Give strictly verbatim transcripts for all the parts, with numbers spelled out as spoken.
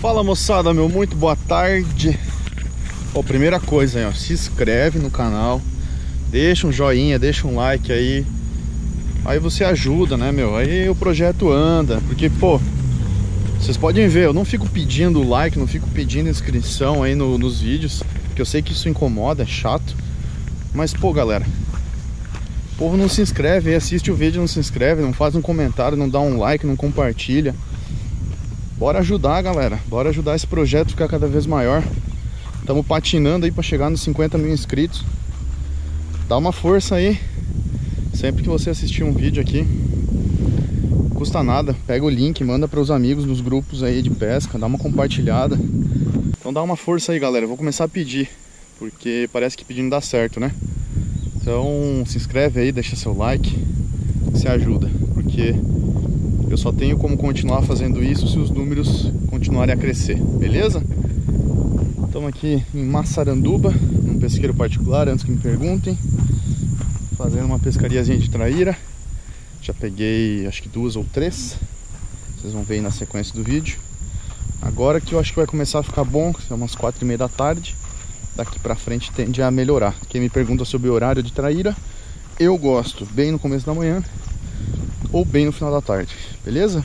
Fala moçada, meu, muito boa tarde. Ó, primeira coisa aí, ó, se inscreve no canal, deixa um joinha, deixa um like aí. Aí você ajuda, né, meu? Aí o projeto anda, porque, pô, vocês podem ver, eu não fico pedindo like, não fico pedindo inscrição aí no, nos vídeos, porque eu sei que isso incomoda, é chato. Mas, pô, galera, o povo não se inscreve, assiste o vídeo, não se inscreve, não faz um comentário, não dá um like, não compartilha. Bora ajudar, galera, bora ajudar esse projeto a ficar cada vez maior. Estamos patinando aí para chegar nos cinquenta mil inscritos. Dá uma força aí. Sempre que você assistir um vídeo aqui, custa nada, pega o link, manda para os amigos nos grupos aí de pesca, dá uma compartilhada. Então dá uma força aí, galera, eu vou começar a pedir, porque parece que pedindo dá certo, né? Então se inscreve aí, deixa seu like, se ajuda, porque eu só tenho como continuar fazendo isso se os números continuarem a crescer, beleza? Estamos aqui em Massaranduba, num pesqueiro particular, antes que me perguntem. Fazendo uma pescariazinha de traíra. Já peguei acho que duas ou três. Vocês vão ver aí na sequência do vídeo. Agora que eu acho que vai começar a ficar bom, são umas quatro e meia da tarde. Daqui pra frente tende a melhorar. Quem me pergunta sobre o horário de traíra, eu gosto bem no começo da manhã ou bem no final da tarde, beleza?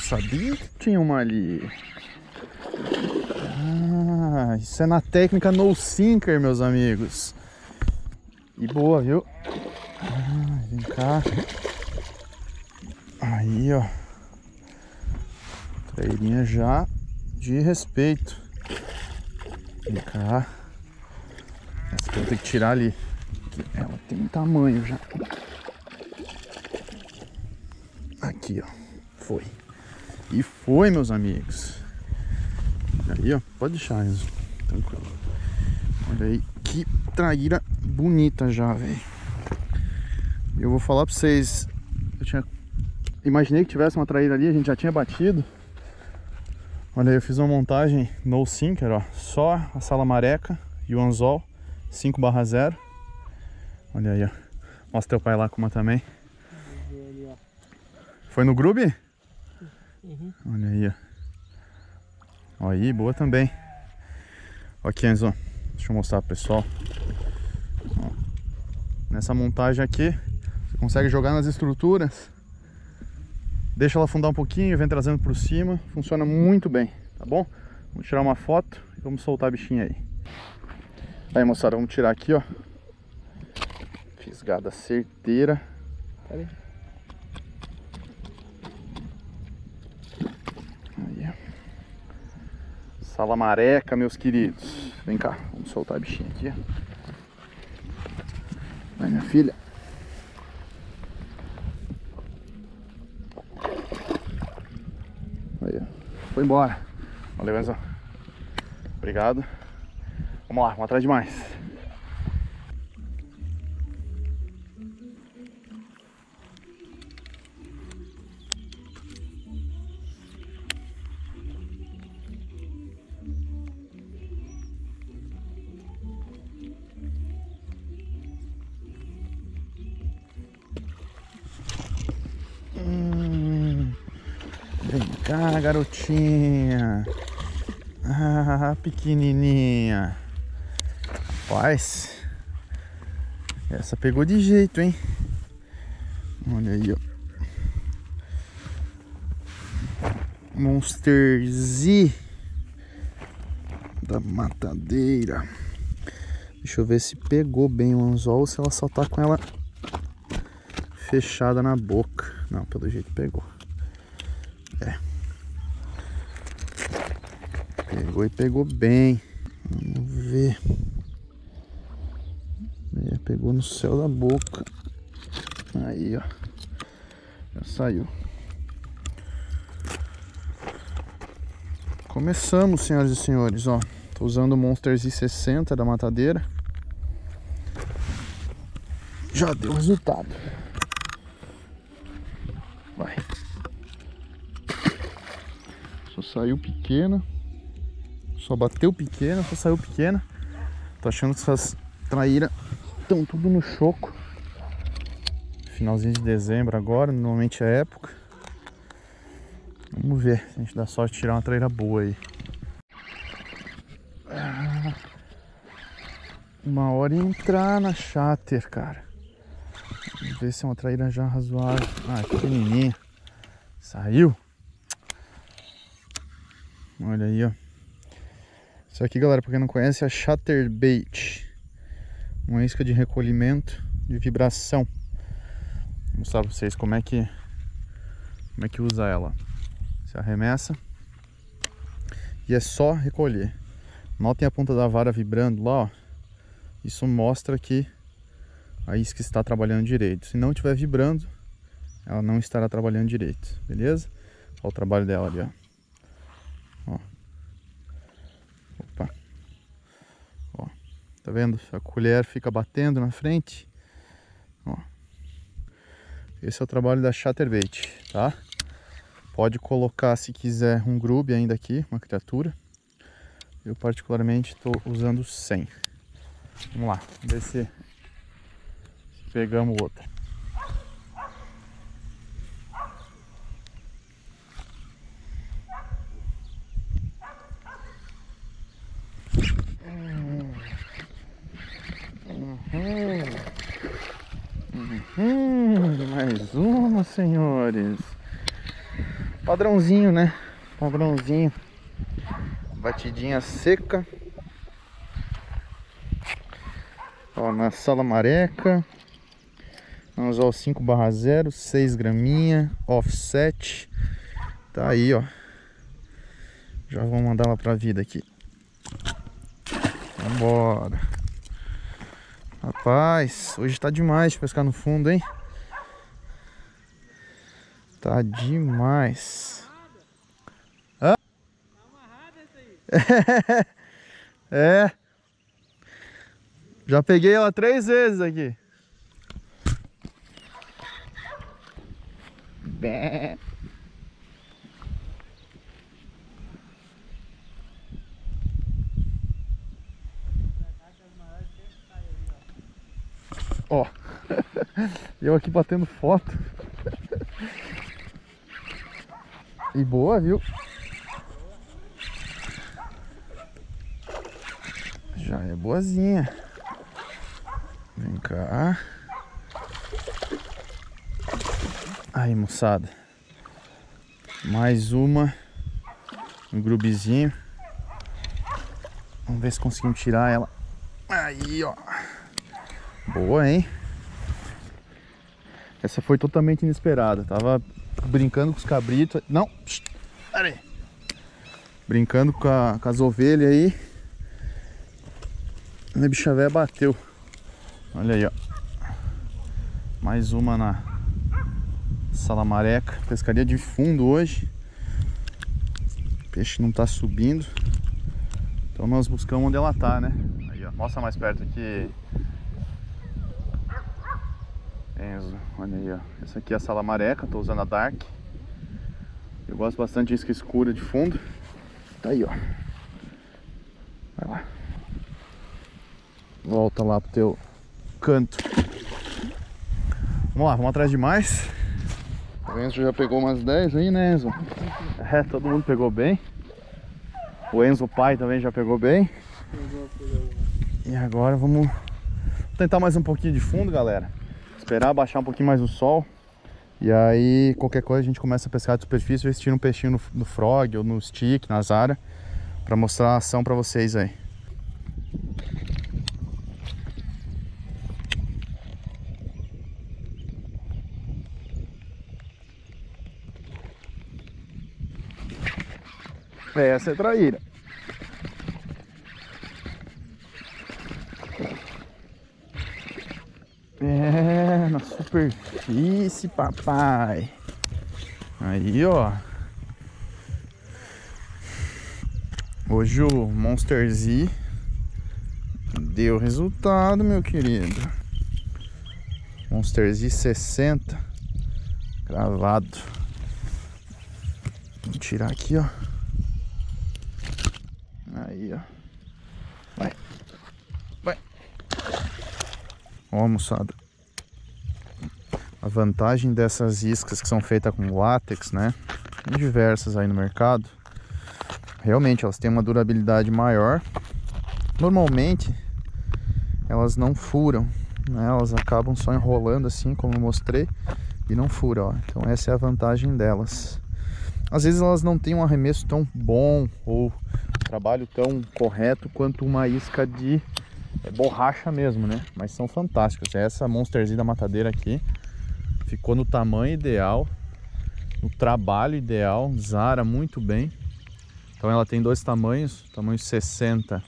Sabia que tinha uma ali. Ah, isso é na técnica no sinker, meus amigos. E boa, viu? Ah, vem cá. Aí, ó. Trairinha já de respeito. Vem cá. Essa que eu tenho que tirar ali. Ela tem tamanho já. Aqui, ó. Foi. E foi, meus amigos. Aí, ó, pode deixar isso. Tranquilo. Olha aí, que traíra bonita já, velho. Eu vou falar pra vocês. Eu tinha... imaginei que tivesse uma traíra ali, a gente já tinha batido. Olha aí, eu fiz uma montagem no sinker, ó. Só a Sala Maraca e o anzol cinco barra zero. Olha aí, ó. Mostra teu pai lá com uma também. Foi no Grube? Uhum. Olha aí, ó. Olha aí, boa também. Ó aqui, Enzo. Deixa eu mostrar pro pessoal. Ó. Nessa montagem aqui, você consegue jogar nas estruturas. Deixa ela afundar um pouquinho, vem trazendo por cima. Funciona muito bem, tá bom? Vamos tirar uma foto e vamos soltar a bichinha aí. Aí, moçada, vamos tirar aqui, ó. Fisgada certeira. Tá ali. Sala Maraca, meus queridos. Vem cá, vamos soltar a bichinha aqui. Vai, minha filha. Aí, foi embora. Valeu, Enzo. Obrigado. Vamos lá, vamos atrás de mais. Ah, garotinha. Ah, pequenininha. Rapaz, essa pegou de jeito, hein? Olha aí, ó. Monster Z da matadeira. Deixa eu ver se pegou bem o anzol ou se ela só tá com ela fechada na boca. Não, pelo jeito pegou. É. Pegou e pegou bem. Vamos ver. É, pegou no céu da boca. Aí, ó. Já saiu. Começamos, senhoras e senhores, ó. Tô usando o Monsters i sessenta da matadeira. Já deu resultado. Vai. Só saiu pequena. Só bateu pequena, só saiu pequena. Tô achando que essas traíras estão tudo no choco. Finalzinho de dezembro agora, normalmente é época. Vamos ver se a gente dá sorte de tirar uma traíra boa aí. Ah, uma hora ia entrar na Chatter, cara. Vamos ver se é uma traíra já razoável. Ah, pequenininha. Saiu. Olha aí, ó. Isso aqui, galera, pra quem não conhece, é a Chatterbait. Uma isca de recolhimento de vibração. Vou mostrar pra vocês como é que como é que usa ela. Você arremessa e é só recolher. Notem a ponta da vara vibrando lá, ó. Isso mostra que a isca está trabalhando direito. Se não estiver vibrando, ela não estará trabalhando direito, beleza? Olha o trabalho dela ali, ó. Ó. Opa. Ó. Tá vendo? A colher fica batendo na frente. Ó. Esse é o trabalho da Chatterbait, tá? Pode colocar, se quiser, um grub ainda aqui, uma criatura. Eu particularmente estou usando cem. Vamos lá, ver se, se pegamos outra. Mais uma, senhores. Padrãozinho, né? Padrãozinho. Batidinha seca. Ó, na Sala Maraca. Vamos ao cinco barra zero, seis graminha, offset. Tá aí, ó. Já vou mandar ela pra vida aqui. Vambora. Rapaz, hoje tá demais de pescar no fundo, hein? Tá demais. Hã? Tá amarrada essa aí. É. Já peguei ela três vezes aqui. Bé. Ó. Eu aqui batendo foto. E boa, viu? Já é boazinha. Vem cá. Aí, moçada. Mais uma. Um grubizinho. Vamos ver se conseguimos tirar ela. Aí, ó. Boa, hein? Essa foi totalmente inesperada. Tava brincando com os cabritos. Não, pera aí. Brincando com, a, com as ovelhas aí. A bicha velha bateu. Olha aí, ó. Mais uma na Sala Maraca. Pescaria de fundo hoje. O peixe não tá subindo. Então nós buscamos onde ela tá, né? Aí, ó. Mostra mais perto aqui. Olha aí, ó. Essa aqui é a Sala Maraca, tô usando a Dark. Eu gosto bastante de isca escura de fundo. Tá aí, ó. Vai lá. Volta lá pro teu canto. Vamos lá, vamos atrás de mais. O Enzo já pegou umas dez aí, né, Enzo? É, todo mundo pegou bem. O Enzo pai também já pegou bem. E agora vamos tentar mais um pouquinho de fundo, galera. Esperar baixar um pouquinho mais o sol. E aí qualquer coisa a gente começa a pescar de superfície. Ver se tira um peixinho no, no frog ou no stick, na Zara, pra mostrar a ação pra vocês aí. Essa é traíra. É, na superfície, papai. Aí, ó. Hoje o Monster Z deu resultado, meu querido. Monsters i sessenta cravado. Vou tirar aqui, ó. Aí, ó. Vai. Vai. Ó, moçada. A vantagem dessas iscas que são feitas com látex, né? Tem diversas aí no mercado. Realmente elas têm uma durabilidade maior. Normalmente elas não furam, né? Elas acabam só enrolando assim, como eu mostrei, e não fura, ó. Então essa é a vantagem delas. Às vezes elas não têm um arremesso tão bom ou trabalho tão correto quanto uma isca de borracha mesmo, né? Mas são fantásticas. Essa Monsterzinha da matadeira aqui ficou no tamanho ideal, no trabalho ideal, zara muito bem. Então ela tem dois tamanhos, tamanho sessenta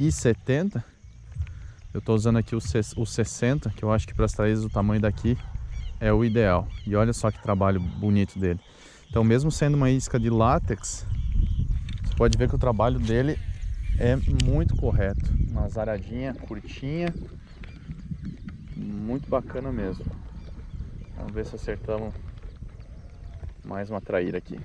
e setenta. Eu estou usando aqui o sessenta, que eu acho que para as traíras o tamanho daqui é o ideal. E olha só que trabalho bonito dele. Então, mesmo sendo uma isca de látex, você pode ver que o trabalho dele é muito correto. Uma zaradinha curtinha, muito bacana mesmo. Vamos ver se acertamos mais uma traíra aqui.